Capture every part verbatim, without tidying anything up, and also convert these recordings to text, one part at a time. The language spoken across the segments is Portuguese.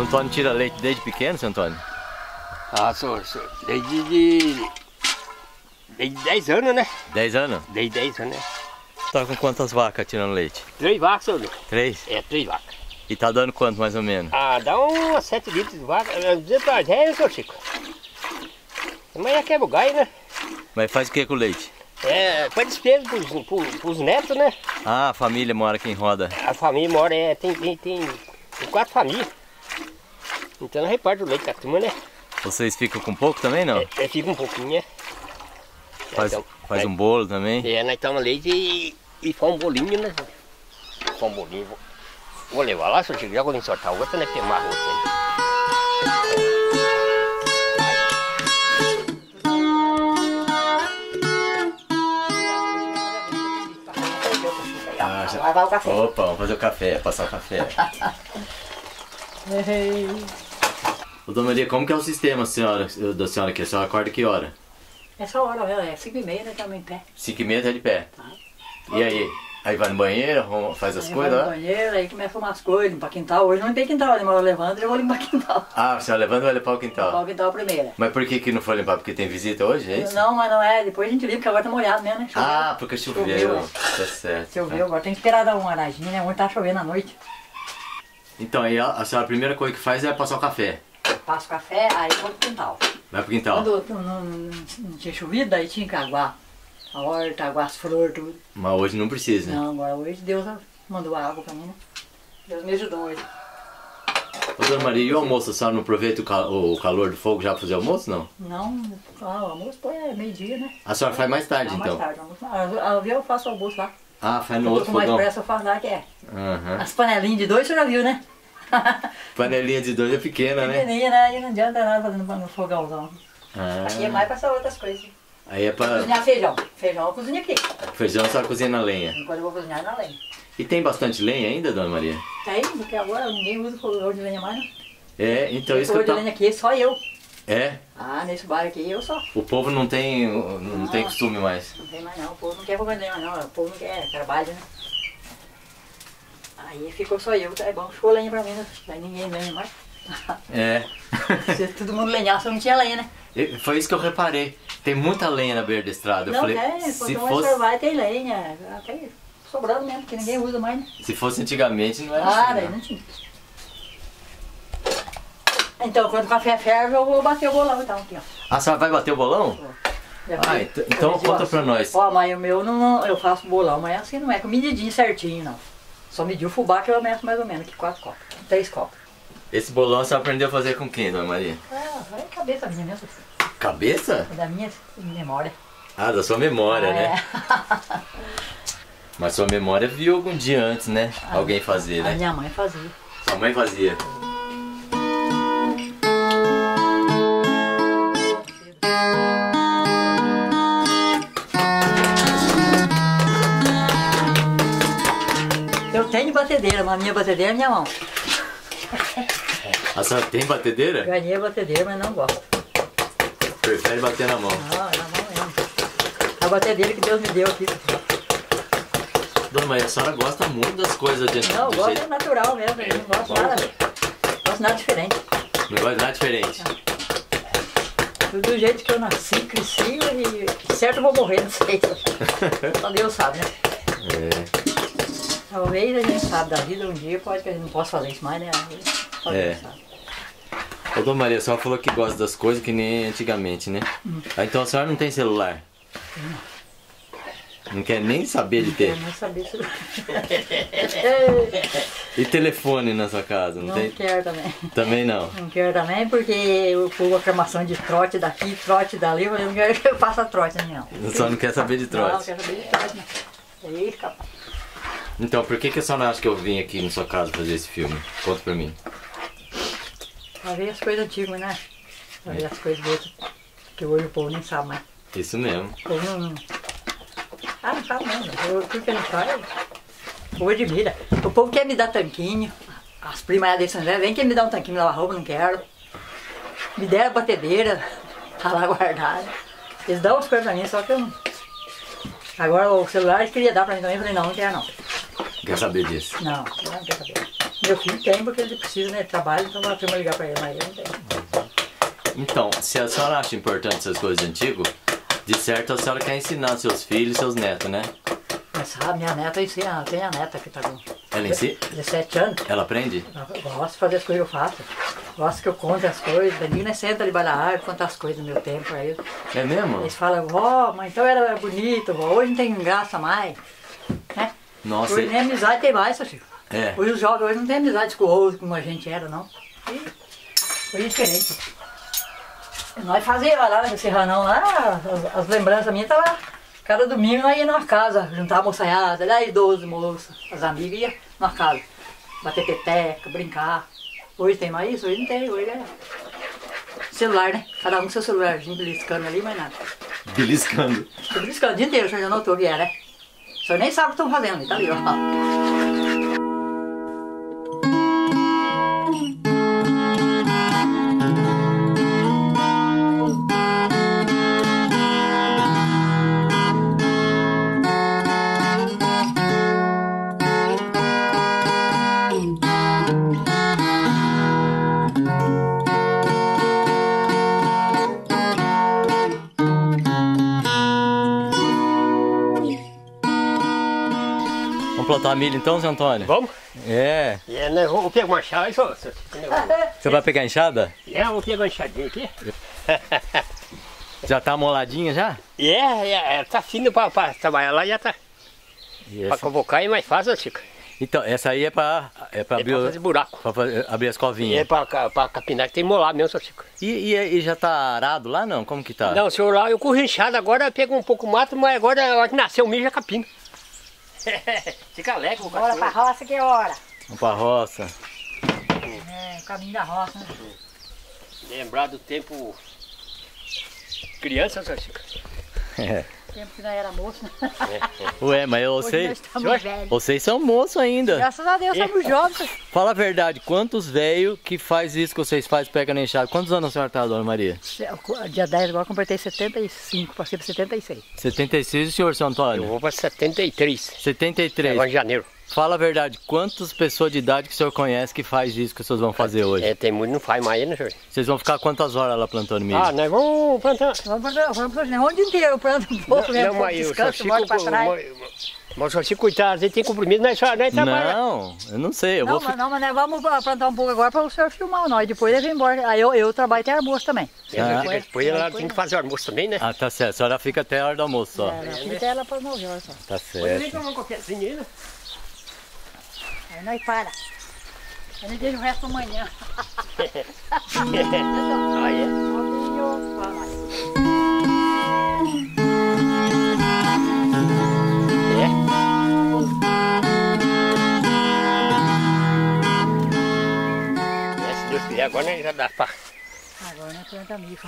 Seu Antônio tira leite desde pequeno, seu Antônio? Ah, sou, sou. Desde de... Desde dez anos, né? dez anos? Desde dez anos, né? Tá com quantas vacas tirando leite? Três vacas, senhor. Três? É, três vacas. E tá dando quanto, mais ou menos? Ah, dá umas sete litros de vaca. duzentos para dez, seu Chico. Mas já quebra o galho, né? Mas faz o que com o leite? É, faz despesa pros, pros, pros netos, né? Ah, a família mora aqui em Roda. A família mora, é, tem, tem, tem, tem quatro famílias. Então nós reparte o leite da turma, né? Vocês ficam com pouco também, não? É, é fica um pouquinho, né? Faz, então, faz nós, um bolo também? É, nós tomamos leite e, e faz um bolinho, né? Faz um bolinho. Vou, vou levar lá, se eu chegar, vou ensortar outra, né? Tem mais outra aí. Lavar o café. Opa, vamos fazer o café, passar o café. Ô, dona Maria, como que é o sistema senhora, da senhora aqui? A senhora acorda que hora? Essa hora, é cinco e meia, né? Estamos em pé. cinco e meia tá de pé. Ah. E aí? Aí vai no banheiro, faz as aí coisas? Vai no banheiro, aí começa a arrumar as coisas, limpar quintal. Hoje não tem quintal, mas eu levanto e vou limpar quintal. Ah, a senhora levanta e vai limpar o quintal? Limpar o quintal primeiro. Mas por que que não foi limpar? Porque tem visita hoje, é isso? Não, mas não é. Depois a gente limpa, porque agora tá molhado mesmo, né? Choveu. Ah, porque choveu. Choveu. Tá certo. Choveu, tá. Agora tem que esperar dar uma horadinha, né? Hoje tá chovendo à noite. Então, aí a senhora, a primeira coisa que faz é passar o café? Passa o café, aí vou pro quintal. Vai pro quintal? Quando não, não, não tinha chovido, daí tinha que aguar. A horta, água, as flores, tudo. Mas hoje não precisa, né? Não, agora hoje Deus mandou água pra mim, né? Deus me ajudou hoje. Ô, dona Maria, e o almoço? A senhora não aproveita o, cal o calor do fogo já pra fazer almoço, não? Não, ah, o almoço pô, é meio-dia, né? A senhora faz mais tarde, ah, então? Mais tarde, almoço. Eu faço o almoço lá. Ah, faz no outro fogão? Com mais pressa eu faço lá, que é. Uhum. As panelinhas de dois, o senhor já viu, né? Panelinha de dois é pequena, né? Pequeninha, né? E não adianta nada fazendo no fogãozão. Ah. Aqui é mais pra essas outras coisas. Aí é pra... Cozinhar feijão. Feijão eu cozinho aqui. Feijão só cozinha na lenha. Enquanto eu vou cozinhar na lenha. E tem bastante lenha ainda, dona Maria? Tem, porque agora ninguém usa o fogão de lenha mais, né? É, então isso que eu... O fogão de lenha aqui, só eu. É? Ah, nesse bar aqui eu só. O povo não tem, não, não tem costume mais. Não tem mais não, o povo não quer fogão de lenha mais não, o povo não quer trabalho, né? Aí ficou só eu, é bom, ficou lenha pra mim, né? Daí ninguém lenha mais. É. Se todo mundo lenhasse, eu não tinha lenha, né? E foi isso que eu reparei. Tem muita lenha na beira da estrada. Não, eu falei, é, se fosse... Sorvar, tem lenha, até sobrando mesmo, porque ninguém usa mais, né? Se fosse antigamente, não era ah, assim, daí não. não tinha. Então, quando o café ferve, eu vou bater o bolão então aqui, ó. Ah, a senhora vai bater o bolão? É. Ah, então, então conta pra nós. Ó, mas o meu, não, eu faço bolão, mas assim não é com medidinho certinho, não. Só medir o fubá que eu meço mais ou menos, aqui quatro copos, três copos. Esse bolão você aprendeu a fazer com quem, dona Maria? Ah, é cabeça minha mesmo. Cabeça? Da minha memória. Ah, da sua memória, ah, né? É. Mas sua memória viu algum dia antes, né? A Alguém fazer, né? Minha mãe fazia. Sua mãe fazia. Eu tenho batedeira, mas a minha batedeira é minha mão. A senhora tem batedeira? Ganhei a batedeira, mas não gosto. Prefere bater na mão? Não, na mão mesmo. A batedeira que Deus me deu aqui. Dona Maria, a senhora gosta muito das coisas de Não, eu gosto jeito... é natural mesmo, eu não gosto nada. Não gosto nada diferente. Não gosto nada diferente? Não. Do jeito que eu nasci, cresci e certo eu vou morrer, não sei. Só Deus sabe, né? É. Talvez a gente sabe da vida um dia, pode que a gente não possa fazer isso mais, né? Só Deus sabe. Ô, dona Maria, a senhora falou que gosta das coisas que nem antigamente, né? Hum. Ah, então a senhora não tem celular? Não. Não quer nem saber de ter? Não quer nem saber de ter. E telefone na sua casa? Não, não tem? Quero também. Também não? Não quero também porque eu pulo a cremação de trote daqui, trote dali, eu não quero que eu faça trote, não. A senhora não quer saber de trote? Não, não quero saber de trote, não. Aí, capaz. Então, por que que a senhora acha que eu vim aqui na sua casa fazer esse filme? Conta pra mim. Pra ver as coisas antigas, né? Pra ver as coisas boas que hoje o povo nem sabe mais. Isso mesmo. O povo não... Ah, não sabe mesmo. Tudo que ele fala, o povo admira. O povo quer me dar tanquinho. As primas de São José vem quer me dar um tanquinho, lavar roupa, não quero. Me deram batedeira, tá lá guardada. Eles dão as coisas pra mim, só que eu não... Agora o celular eles queriam dar pra mim também, eu falei, não, não quero não. Quer saber disso? Não, não quero saber. Meu filho tem, porque ele precisa, né? Trabalho, então nós temos que ligar para ele, mas ele não tem. Então, se a senhora acha importante essas coisas antigas, de certo a senhora quer ensinar seus filhos e seus netos, né? Mas sabe, minha neta ensina, tem a neta que tá com ela ensina? dezessete anos. Ela aprende? Eu gosto de fazer as coisas que eu faço. Gosto que eu conte as coisas. A menina senta ali baixo da árvore, conta as coisas no meu tempo aí. É mesmo? Eles falam, vó, mas então era bonito, vó, hoje não tem graça mais. Né? Nossa. Hoje e... nem amizade tem mais, seu filho. É. Hoje os jovens hoje não tem amizade com o outro como a gente era, não. E hoje é diferente. Nós fazíamos lá no Serranão lá, as, as lembranças minhas estavam. Cada domingo nós ia numa casa, juntar a moçaiada, era idoso, moça, as amigas iam numa casa, bater peteca, brincar. Hoje tem mais isso? Hoje não tem, hoje é celular, né? Cada um com seu celular, beliscando ali, mas nada. Beliscando? Tô beliscando o dia inteiro, o senhor já notou que é, né? O senhor nem sabe o que estão fazendo, tá ali, ó. Plantar milho então, Zé Antônio? Vamos? É. É, né, eu vou pegar uma enxada, só. Você vai pegar a enxada? É, eu vou pegar uma enxadinha aqui. Já tá moladinha já? É, é, é tá fino pra, pra trabalhar lá, já tá. E pra convocar é mais fácil, Chico. Então, essa aí é pra, é pra é abrir pra fazer buraco. Pra fazer, abrir as covinhas. É pra, pra capinar que tem molar mesmo, seu Chico. E, e, e já tá arado lá não? Como que tá? Não, senhor, lá eu corri enxada, agora pego um pouco mato, mas agora a hora que nasceu o milho já capina. Fica alegre, vou bora pra roça que é hora. Vamos pra roça. É, o caminho da roça, né? Lembrar do tempo criança, seu Chico. É. O tempo que nós era moço. É. Ué, mas eu hoje sei. Vocês são moço ainda. Graças a Deus, somos é. jovens. Fala a verdade, quantos velhos que faz isso que vocês fazem, pega na enxada? Quantos anos a senhora tá, dona Maria? Dia dez agora eu completei setenta e cinco, passei para setenta e seis. setenta e seis o senhor, seu Antônio? Eu vou para setenta e três. setenta e três. Agora em janeiro. Fala a verdade, quantas pessoas de idade que o senhor conhece que faz isso que vocês vão fazer hoje? É, tem muito, não faz mais, né, senhor? Vocês vão ficar quantas horas lá plantando milho? Ah, nós vamos plantar. Vamos plantar, vamos plantar. Onde inteiro eu planto um pouco, né? Não, mas eu só fico pra trás. Mas só se cuidar, às vezes tem compromisso, nós só nós trabalhamos. Não, eu não sei. Eu não, vou... mas, não, mas nós vamos plantar um pouco agora para o senhor filmar nós, depois ele vem embora. Aí eu, eu trabalho até almoço também. Ah. Depois, depois ela depois tem que fazer o almoço também, né? Ah, tá certo. A senhora fica até a hora do almoço só. É, ela fica até ela para nove horas só. Tá certo. Pode nem tomar um cafezinho ainda. Aí nós para. Eu não deixo o resto amanhã. É, se Deus quiser, agora nós já dá pra... Agora nós planta milho.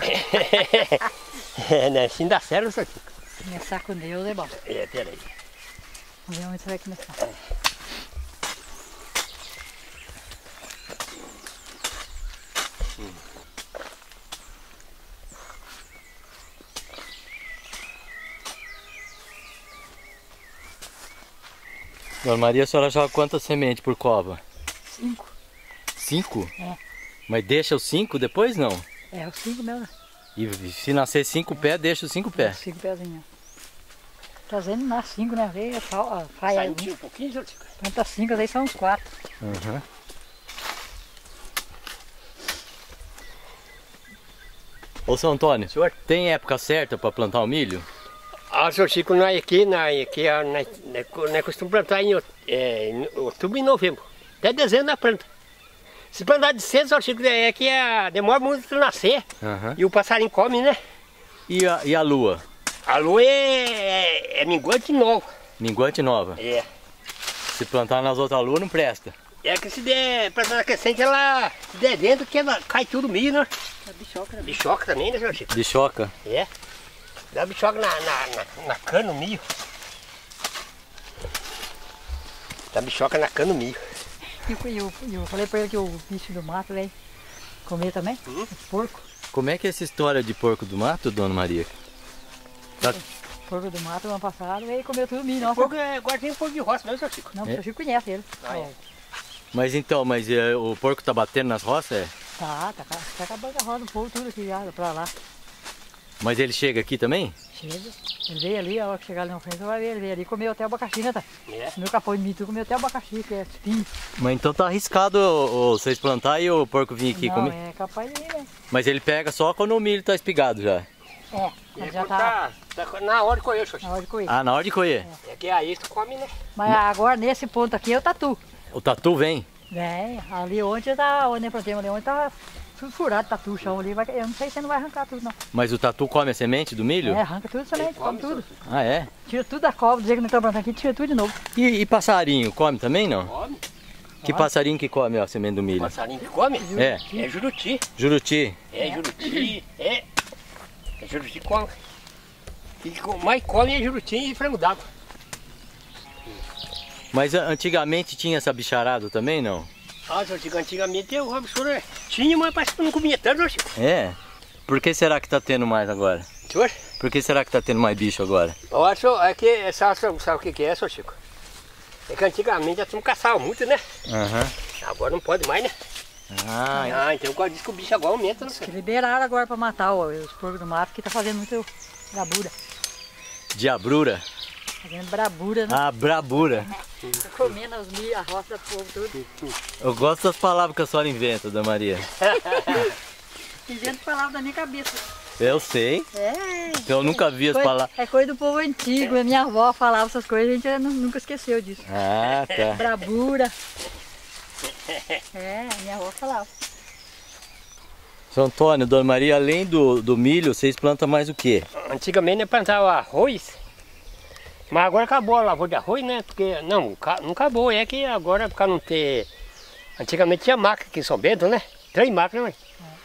É, né? Assim dá certo, isso aqui. Começar com Deus é bom. É, peraí. Vamos ver onde você vai começar. Dona Maria, a senhora joga quantas sementes por cova? Cinco. Cinco? É. Mas deixa os cinco depois, não? É, os cinco mesmo. E se nascer cinco é. pés, deixa os cinco é. pés? Cinco pezinhos. Trazendo nas cinco, né? Vê, faz sai um tipo, pouquinho. Quantas cinco, aí são uns quatro. Uhum. Ô, seu Antônio, senhor? Tem época certa para plantar o milho? Ah, seu Chico, nós aqui, nós, aqui, nós, nós costumamos plantar em, é, em outubro e novembro. Até dezembro nós planta. Se plantar de cedo, seu Chico, é que é, demora muito para nascer. Uhum. E o passarinho come, né? E a, e a lua? A lua é, é, é minguante nova. Minguante nova? É. Se plantar nas outras luas, não presta. É que se der plantar na crescente, ela se der dentro, que ela cai tudo milho, né? A bichoca, né? Bichoca também, né, seu Chico? Bichoca? É. Dá bichoca na, na, na, na cana o milho. Dá bichoca na cana o milho. E eu, eu falei pra ele que o bicho do mato, né? Comer também? Hum? Os porco. Como é que é essa história de porco do mato, dona Maria? Tá... Porco do mato, ano passado, ele comeu tudo o milho. Nossa. Porco, agora tem um porco de roça mesmo, seu Chico. Não, o é? seu Chico conhece ele. Ah, é. Mas então, mas é, o porco tá batendo nas roças? É? Tá, tá, tá acabando a roça um pouco, tudo aqui, pra lá. Mas ele chega aqui também? Chega. Ele veio ali, a hora que chegar ali na frente, ele veio ali e comeu até o abacaxi, né, tá? É. Comeu capô de mim, tu comeu até o abacaxi, que é espinho. Mas então tá arriscado o, o, vocês plantar e o porco vir aqui não, comer? Não, é capaz de ir, né? Mas ele pega só quando o milho tá espigado já? É, ele já tá... tá... Na hora de colher, Xoxi. Na hora de colher. Ah, na hora de colher. É, é que aí tu come, né? Mas não. Agora, nesse ponto aqui, é o tatu. O tatu vem? Vem. Ali ontem tá... Onde é ali ontem tá... furado, tatu, chão ali, eu não sei se não vai arrancar tudo não. Mas o tatu come a semente do milho? É, arranca tudo a semente, come, come tudo. Ah, é? Tira tudo da cobra, dizer que não tá plantando aqui, tira tudo de novo. E, e passarinho, come também não? Come. Que come. Passarinho que come ó, a semente do milho? O passarinho que come? É. É juruti. Juruti? É, juruti, é. É juruti que come. E mais come é juruti e frango d'água. Mas antigamente tinha essa bicharada também não? Ah, antigamente eu tinha, mas parece que não comia tanto, Chico. É? Por que será que tá tendo mais agora? Senhor? Por que será que tá tendo mais bicho agora? Olha, senhor, é que, sabe, sabe o que é, senhor Chico? É que antigamente a turma caçava muito, né? Uhum. Agora não pode mais, né? Ah, ah é. Então eu disse que o bicho agora aumenta, né? Liberaram agora para matar ó, os porcos do mato, que tá fazendo muito brabura. Diabrura? Fazendo brabura, né? Ah, brabura. Tá comendo as milhas, a roça, povo, tudo. Eu gosto das palavras que a senhora inventa, dona Maria. Invento palavras da minha cabeça. Eu sei. É. Então eu nunca vi as palavras. É coisa do povo antigo, a minha avó falava essas coisas, a gente nunca esqueceu disso. Ah, tá. Brabura. É, minha avó falava. Seu Antônio, dona Maria, além do, do milho, vocês plantam mais o quê? Antigamente eu plantava arroz. Mas agora acabou a lavoura de arroz, né? Porque não, não acabou, é que agora por causa não ter... Antigamente tinha máquina aqui em São Bento, né? Três máquinas, né?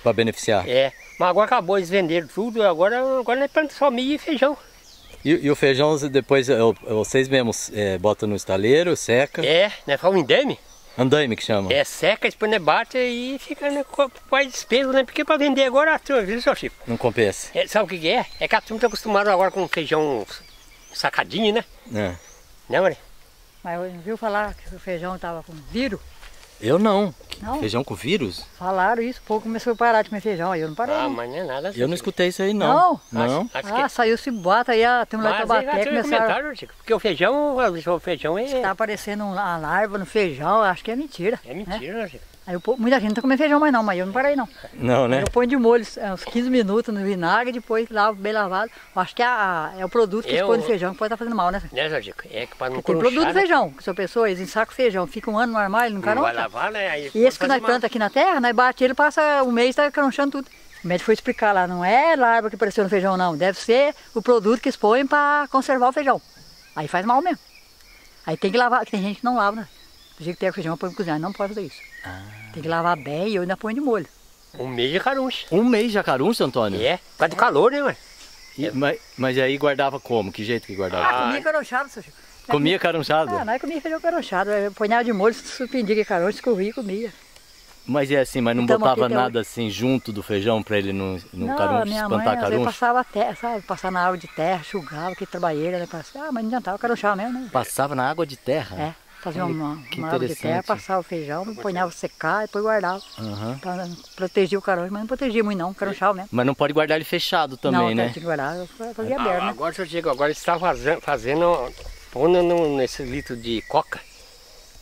Para beneficiar. É, mas agora acabou, eles venderam tudo, agora, agora nós plantamos só milho e feijão. E, e o feijão depois, vocês mesmos é, botam no estaleiro, seca? É, né? Fala um endame. Andaime que chama. É, seca, depois né, bate e fica né, com mais despesa, né? Porque para vender agora, a turma, viu, seu Chico? Não compensa. É, sabe o que é? É que a turma está acostumada agora com feijão... sacadinho, né? É. Né, Maria? Mas não viu falar que o feijão tava com vírus? Eu não. Não. Feijão com vírus? Falaram isso, o povo começou a parar de comer feijão, aí eu não parei. Ah, não. Mas não é nada assim. Eu não escutei isso aí, não. Não? Não. Ah, ah que... saiu se bota aí, a turma lá Tabaté começaram... Porque o feijão, o feijão é... Tá aparecendo uma larva no feijão, acho que é mentira. É mentira, né, Chico? Aí o povo, muita gente não tá comendo feijão mais não, mas eu não parei não. Não, né? Eu ponho de molho uns quinze minutos no vinagre, depois lavo bem lavado. Eu acho que a, a, é o produto que eu, eles põem no feijão que pode estar tá fazendo mal, né? Né, Zé Dico? É que para não cruxar, tem produto do feijão, que são pessoas, eles ensacam feijão, fica um ano no armário, não caroncha. Não vai lavar, né? Aí e esse que nós plantamos aqui na terra, nós bate ele, passa um mês e tá caronchando tudo. O médico foi explicar lá, não é larva que apareceu no feijão não, deve ser o produto que eles põem para conservar o feijão. Aí faz mal mesmo. Aí tem que lavar, que tem gente que não lava, né? Do jeito que pega o feijão para cozinhar, não pode fazer isso. Ah. Tem que lavar bem e eu ainda ponho de molho. Um mês de caruncha. Um mês de caruncha, Antônio? É, faz do calor, né, mano? E, mas, mas aí guardava como? Que jeito que guardava? Ah, comia carunchado, seu Chico. Comia carunchado? Ah, nós comia feijão carunchado. Eu ponhava de molho, suspendia que caruncha, escorria e comia. Mas é assim, mas não então, botava nada assim junto do feijão para ele não, não, não caruncha, minha espantar mãe, caruncha? Não, passava terra, sabe? Passava na água de terra, enxugava, que trabalheira, né? Ah, mas não adiantava carunchar mesmo, né? Passava na água de terra? É. Fazia uma, uma água de terra, passava o feijão, ponhava secar e depois guardava. Uhum. Pra proteger o caroncho, mas não protegia muito não, caronchal mesmo. Mas não pode guardar ele fechado também, não, né? Não, tem que guardar, eu fazia ah, aberto. Agora, né? Eu digo, agora você está fazendo, fazendo pondo no, nesse litro de coca,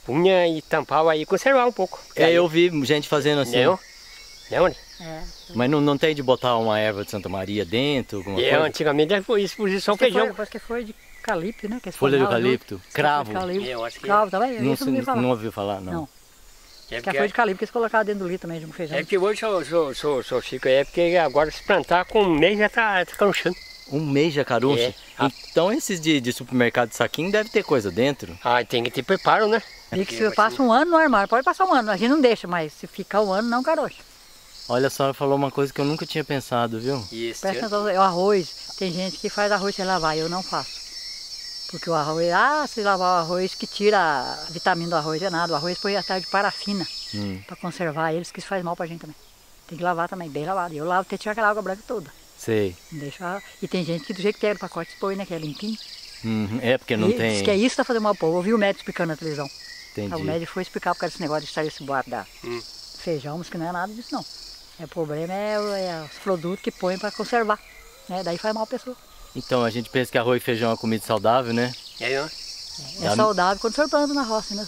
punha e tampava aí, conservava um pouco. É, aí, eu vi gente fazendo assim. Não, não, né? É. Mas não, não tem de botar uma erva de Santa Maria dentro, alguma é, coisa? Antigamente foi isso, por isso só feijão. Foi, que foi de... Eucalipto, né? Que é folha de eucalipto, cravo. Eucalipto. Eu acho que cravo, tá bem? Não, não, não ouviu falar, não. Não. É porque a folha é... de eucalipto que eles colocaram dentro do litro também, de um feijão. É porque hoje, seu Chico, é porque agora se plantar com um mês já tá, tá carunchando. Um mês já caruncha? É. Ah. Então esses de, de supermercado de saquinho deve ter coisa dentro. Ah, tem que ter preparo, né? E que se passa um ano no armário, pode passar um ano, a gente não deixa, mas se ficar um ano não caruncha. Olha só, falou uma coisa que eu nunca tinha pensado, viu? Isso. Presta atenção, o arroz, tem gente que faz arroz sem lavar, eu não faço. Porque o arroz, ah, se lavar o arroz que tira a vitamina do arroz, é nada. O arroz põe atrás de parafina hum. para conservar eles, que isso faz mal pra gente também. Tem que lavar também, bem lavado. Eu lavo até tirar aquela água branca toda. Sei. Deixa... E tem gente que do jeito que pega o pacote põe, né, que é limpinho. Uhum. É, porque não e tem... Diz que é isso que tá fazendo mal pro povo. Eu ouvi o médico explicando na televisão. Entendi. O médico foi explicar por causa desse negócio de sair esse boato da hum. feijão, mas que não é nada disso não. O problema é, é os produtos que põem para conservar, né? Daí faz mal a pessoa. Então a gente pensa que arroz e feijão é comida saudável, né? É, é, é, é saudável quando for plantado na roça, né?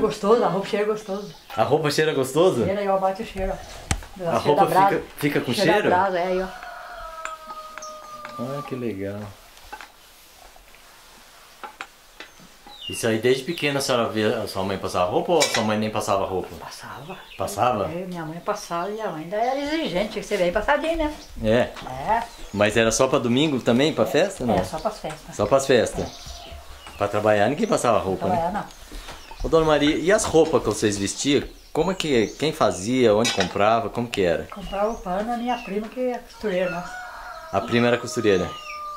Gostoso, a roupa cheira gostoso. A roupa cheira gostoso? Cheira aí, ó, bate o cheiro, ó. A roupa fica, fica com cheiro? Cheira da brasa, é aí, ó. Ah, que legal. Isso aí desde pequena a senhora via a sua mãe passar roupa ou a sua mãe nem passava roupa? Passava. Passava? Eu, minha mãe passava e a mãe ainda era exigente, você vem passadinha, né? É? É. Mas era só pra domingo também, pra é. festa? Não? É, só pras festas. Só pras festas. É. Pra trabalhar ninguém passava roupa, pra trabalhar, né? Não. Ô, dona Maria, e as roupas que vocês vestiam, como é que, quem fazia, onde comprava, como que era? Comprava o pano, a minha prima que é costureira, nossa. A prima era costureira?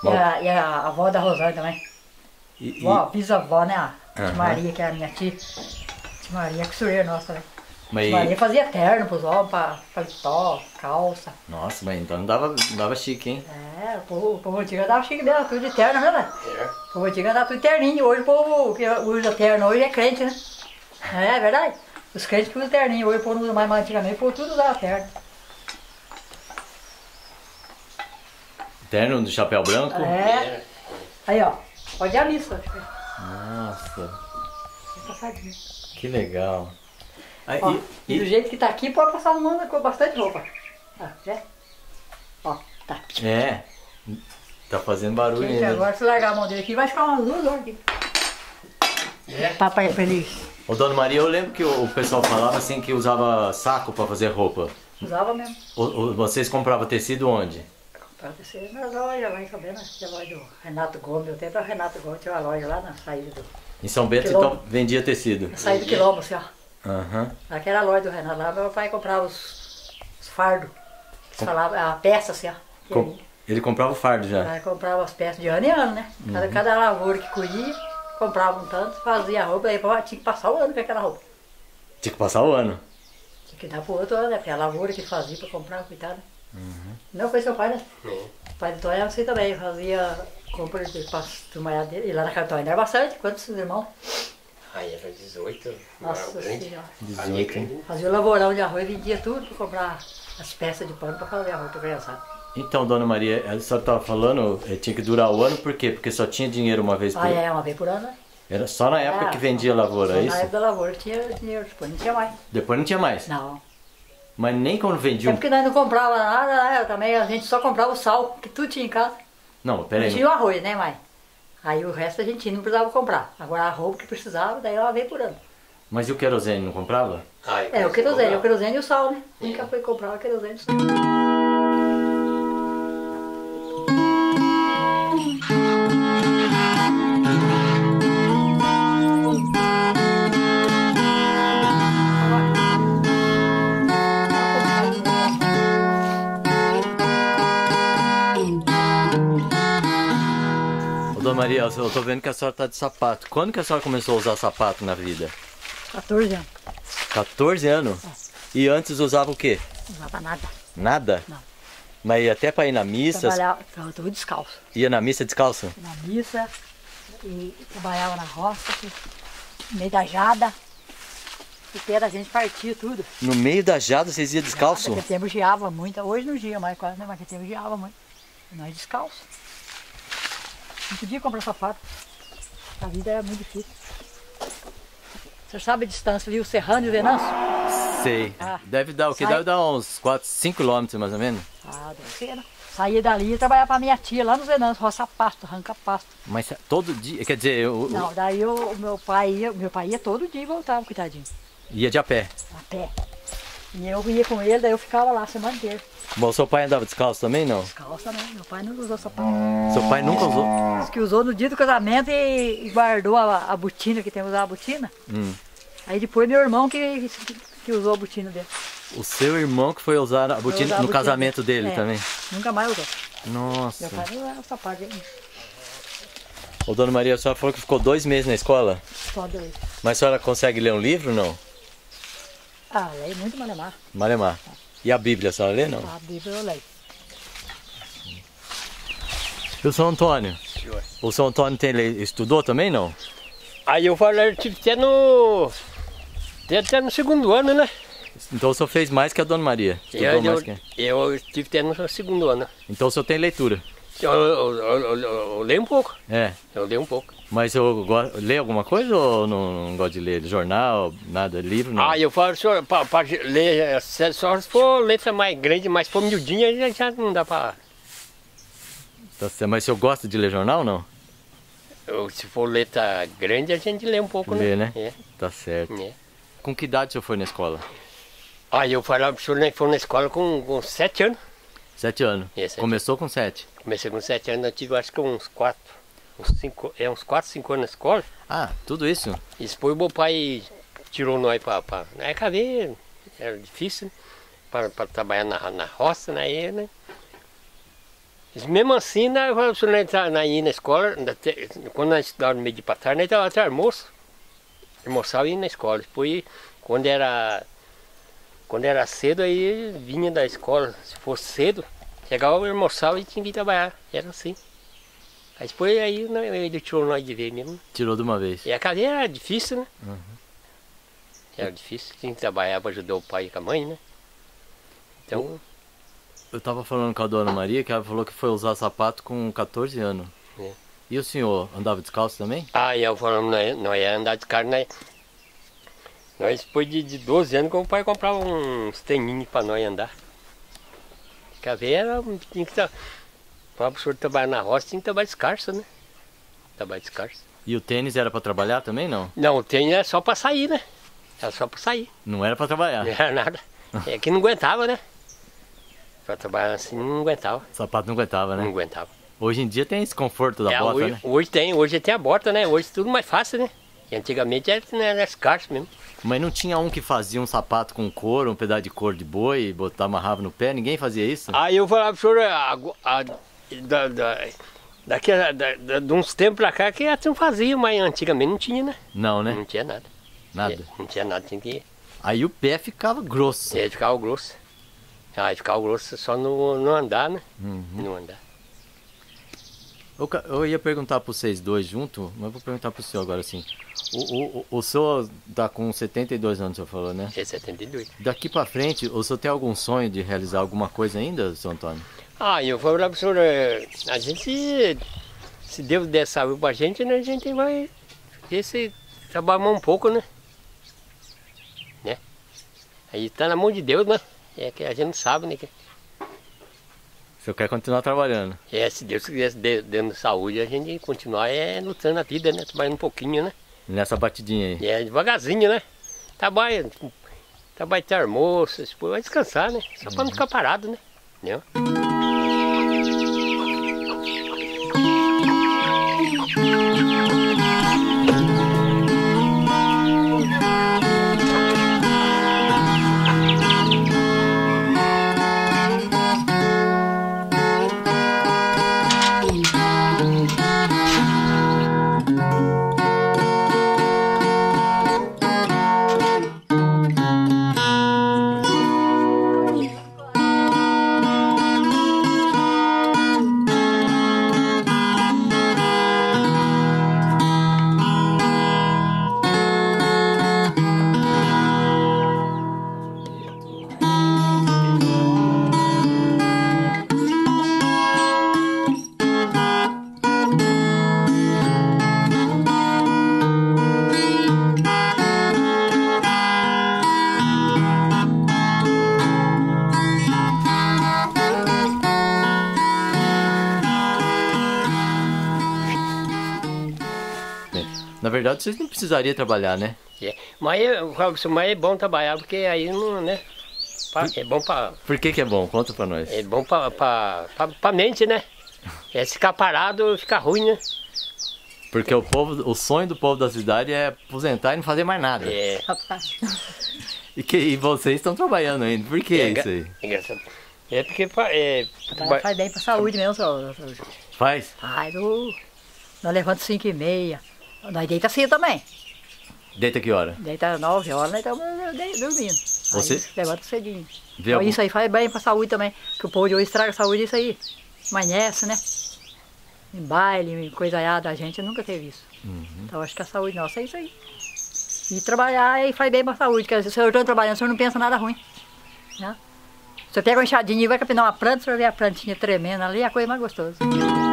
E a, e a avó da Rosário também. E, Vó, e... bisavó, né, a tia Maria, que é a minha tia. Tia Maria é costureira nossa também. Mas... Tia Maria fazia terno pros homens, pra paletó, calça. Nossa, mas então não dava, não dava chique, hein? É, o povo, o povo antigo dava chique dela, tudo de terno, né? É. O povo antigo andava tudo terninho, hoje o povo que usa terno hoje é crente, né? É verdade, os crentes que usam terninho, hoje o povo não usa mais, mas antigamente o povo tudo usava terno. Terno do chapéu branco? É, aí ó, pode ir à missa. Nossa, que passadinho. Que legal. Aí, ó, e, e do jeito que tá aqui pode passar um ano com bastante roupa. Ah, é? Ó, tá. É. Tá fazendo barulho ainda. Agora se largar a mão dele aqui, vai ficar umas duas horas aqui. É. Papai é feliz. Ô, dona Maria, eu lembro que o pessoal falava assim que usava saco pra fazer roupa. Usava mesmo. O, o, vocês compravam tecido onde? Comprava tecido na loja lá em Sabena, que é a loja do Renato Gomes. Eu tenho pra Renato Gomes, tinha uma loja lá na saída do... Em São Bento, então, vendia tecido? Na saída do quilombo, assim, ó. Aham. Uhum. Aquela loja do Renato lá, meu pai comprava os, os fardos. Que falava, a peça, assim, ó. Com... Ele comprava o fardo já? Ele comprava as peças de ano em ano, né? Cada, uhum. cada lavoura que colhia, comprava um tanto, fazia a roupa, aí tinha que passar o ano com aquela roupa. Tinha que passar o ano? Tinha que dar pro outro ano, né? Porque a lavoura que fazia pra comprar, coitada. Uhum. Não foi seu pai, né? Uhum. O pai do Antônio era assim também, fazia compra de pastumaiada dele. E lá na capital ainda era bastante, quantos irmãos? Aí era dezoito. Nossa senhora. dezoito. Fazia o lavorão de arroz, vendia tudo pra comprar as peças de pano pra fazer a roupa criançada. Então, dona Maria, a senhora estava falando, tinha que durar o ano, por quê? Porque só tinha dinheiro uma vez por ano? Ah, é, uma vez por ano, né? Era só na época era, que vendia a lavoura, é isso? Na época da lavoura tinha dinheiro, depois não tinha mais. Depois não tinha mais? Não. Mas nem quando vendia... É porque nós não comprava nada, né? Também a gente só comprava o sal, que tudo tinha em casa. Não, peraí. Não tinha o arroz, né, mãe? Aí o resto a gente não precisava comprar. Agora a roupa que precisava, daí uma vez por ano. Mas e o querosene, não comprava? Ah, é, o querosene, o querosene e o sal, né? Sim. Nunca foi comprar o querosene e o sal. Maria, eu tô vendo que a senhora tá de sapato. Quando que a senhora começou a usar sapato na vida? quatorze anos. quatorze anos? É. E antes usava o quê? Não usava nada. Nada? Não. Mas até pra ir na missa? Trabalhava, eu tô descalço. Ia na missa descalço? Na missa, e trabalhava na roça, no meio da jada. O pé da gente partia tudo. No meio da jada vocês iam descalço? Naquele tempo geava muito, hoje não geava mais quase, né? Mas naquele tempo geava muito. Nós descalço. Não podia comprar sapato, a vida era muito difícil. Você sabe a distância, viu? Serranão e Venanço? Sei. Ah, deve dar o quê? Sai... Deve dar uns quatro, cinco quilômetros mais ou menos. Ah, deve ser. Saía dali e trabalhava para minha tia lá no Venanço, roça pasto, arranca pasto. Mas todo dia? Quer dizer... Eu, não, daí eu, o meu pai ia, meu pai ia todo dia e voltava, coitadinho. Ia de a pé? A pé. E eu ia com ele, daí eu ficava lá a semana inteira. Bom, seu pai andava descalço também, não? Descalço também, meu pai nunca usou sapato. Seu pai nunca usou? Diz que usou no dia do casamento e guardou a, a botina, que tem que usar a botina. Hum. Aí depois meu irmão que, que usou a botina dele. O seu irmão que foi usar a botina usar no a botina. casamento dele é, também? Nunca mais usou. Nossa. Meu pai não usava o sapato dele. Ô, dona Maria, a senhora falou que ficou dois meses na escola? Só dois. Mas a senhora consegue ler um livro ou não? Ah, leio muito Malemar. Malemar. E a Bíblia, a senhora lê, não? A Bíblia eu leio. E o São Antônio? Senhor. O São Antônio tem, ele estudou também, não? Aí eu falei, eu tive até no... até no segundo ano, né? Então o senhor fez mais que a dona Maria? Estudou eu, mais eu, que... eu tive até no segundo ano. Então o senhor tem leitura? Eu, eu, eu, eu, eu leio um pouco. É? Eu leio um pouco. Mas eu gosto, lê alguma coisa ou não, não gosto de ler? Jornal, nada, livro? Não. Ah, eu falo, senhor, para ler, só se for letra mais grande, mas se for miudinha, já, já não dá para... Tá, mas o senhor gosta de ler jornal ou não? Eu, se for letra grande, a gente lê um pouco, lê, né? né? É. Tá certo. É. Com que idade o senhor foi na escola? Ah, eu falava pro senhor, né, que foi na escola com, com sete anos. Sete anos? É, sete. Começou com sete? Comecei com sete anos, eu tive acho que uns quatro. Cinco, é uns quatro, cinco anos na escola. Ah, tudo isso? Isso foi o meu pai tirou nós para... para né, cadeia, era difícil, né, para trabalhar na, na roça, na né, né. Mesmo assim, nós ia na escola, quando nós estudávamos no meio de tarde, nós estávamos até almoço. Almoçava e ia na escola. Depois, quando era, quando era cedo, aí vinha da escola. Se fosse cedo, chegava, almoçava e tinha que ir trabalhar. Era assim. Aí depois aí ele tirou nós de vez mesmo. Tirou de uma vez. E a cadeia era difícil, né? Uhum. Era difícil, tinha que trabalhar para ajudar o pai e a mãe, né? Então... Eu estava falando com a dona Maria, que ela falou que foi usar sapato com quatorze anos. É. E o senhor andava descalço também? Ah, eu falando, não ia andar descalço, né? Nós depois de, de doze anos, o pai comprava uns tênis para nós andar. Caveira tinha que... Para o senhor trabalhar na roça tinha que trabalhar descalço, né? Trabalho descalço. E o tênis era para trabalhar também, não? Não, o tênis era só para sair, né? Era só para sair. Não era para trabalhar? Não era nada. É que não aguentava, né? Para trabalhar assim não aguentava. O sapato não aguentava, né? Não aguentava. Hoje em dia tem esse conforto da é, bota, hoje, né? Hoje tem, hoje tem a bota, né? Hoje tudo mais fácil, né? E antigamente era, era escasso mesmo. Mas não tinha um que fazia um sapato com couro, um pedaço de couro de boi, botar, amarrava no pé? Ninguém fazia isso? Aí eu falava pro senhor... A, a, Da, da, daqui a, da, da, de uns tempos pra cá que assim fazia, mas antigamente não tinha, né? Não, né? Não tinha nada. Nada? Não, não tinha nada, tinha que ir. Aí o pé ficava grosso. É, ficava grosso. Aí ficava grosso só no, no andar, né? Uhum. No andar. Eu, eu ia perguntar para vocês dois juntos, mas vou perguntar pro senhor agora assim. O, o, o senhor tá com setenta e dois anos, o senhor falou, né? É, setenta e dois. Daqui pra frente, o senhor tem algum sonho de realizar alguma coisa ainda, senhor Antônio? Ah, eu falo para o senhor, a gente, se Deus der saúde para a gente, né, a gente vai esse, trabalhar um pouco, né? né? Aí está na mão de Deus, né? É que a gente não sabe, né? O senhor quer continuar trabalhando? É, se Deus quiser, dando saúde, a gente continuar é, lutando a vida, né? Trabalhando um pouquinho, né? Nessa batidinha aí? É, devagarzinho, né? Trabalha, trabalha até almoço, depois vai descansar, né? Só para não ficar parado, né? Entendeu? Na verdade, vocês não precisariam trabalhar, né? É. Mas, Robson, mas é bom trabalhar, porque aí não, né? Pra, é bom para... Por que que é bom? Conta para nós. É bom para pra, pra, pra mente, né? É, ficar parado, ficar ruim, né? Porque o povo, o sonho do povo da cidade é aposentar e não fazer mais nada. É. E, que, e vocês estão trabalhando ainda, por que é, isso aí? É, é porque... É, faz bem para a saúde mesmo, só. Faz? Faz, eu... Nós levantamos cinco e meia. Nós deita cedo também. Deita que hora? Deita nove horas, nós estamos dormindo. Você? Aí, levanta cedinho. Então, algum... Isso aí faz bem para a saúde também, porque o povo de hoje estraga a saúde, isso aí. Amanhece, né? Em baile, em coisaiada, a gente nunca teve isso. Uhum. Então acho que a saúde nossa é isso aí. E trabalhar aí faz bem para a saúde, porque se eu estou trabalhando, o senhor não pensa nada ruim. Né? Você pega uma enxadinha e vai capinar uma planta, o senhor vê a plantinha tremendo ali, é a coisa mais gostosa.